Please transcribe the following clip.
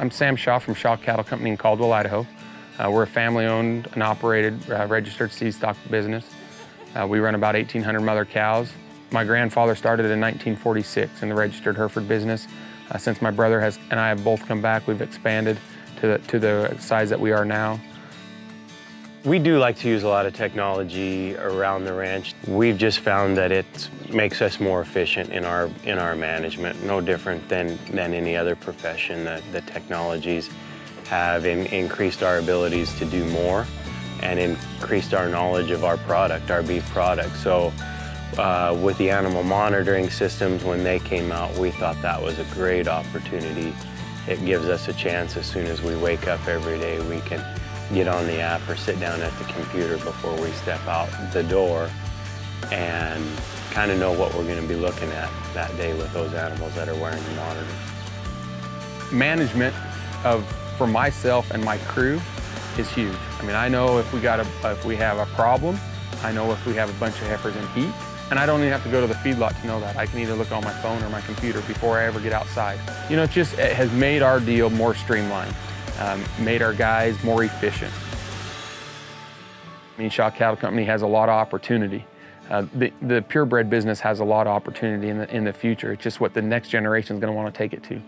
I'm Sam Shaw from Shaw Cattle Company in Caldwell, Idaho. We're a family-owned and operated registered seed stock business. We run about 1,800 mother cows. My grandfather started in 1946 in the registered Hereford business. Since my brother and I have both come back, we've expanded to the size that we are now. We do like to use a lot of technology around the ranch. We've just found that it makes us more efficient in our management, no different than any other profession. The technologies have increased our abilities to do more and increased our knowledge of our product, our beef product. So with the animal monitoring systems, when they came out, we thought that was a great opportunity. It gives us a chance as soon as we wake up every day, we can get on the app or sit down at the computer before we step out the door and kind of know what we're going to be looking at that day with those animals that are wearing the monitor. Management for myself and my crew is huge. I mean, I know if we have a problem, I know if we have a bunch of heifers in heat, and I don't even have to go to the feedlot to know that. I can either look on my phone or my computer before I ever get outside. You know, it has made our deal more streamlined. Made our guys more efficient. I mean, Shaw Cattle Company has a lot of opportunity. The purebred business has a lot of opportunity in the future. It's just what the next generation is going to want to take it to.